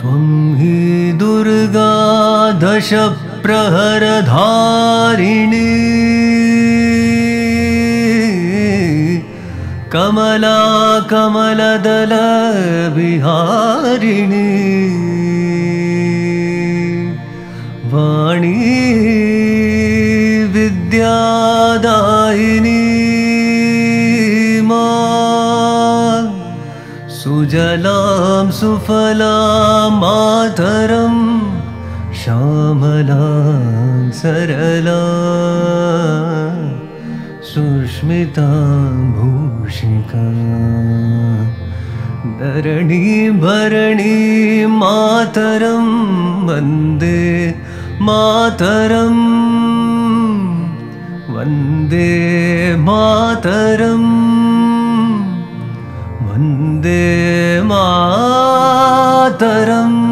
त्वं हि दुर्गा दश प्रहरधारिणी कमला कमलदल विहारिणी वाणी विद्यादायिनी सुजलां सुफलां मातरं श्यामलां सरलां सुष्मितां भूषिकां धरणीं भरणीं मातरं वन्दे मातरं वन्दे मातरं वन्दे मातरम्।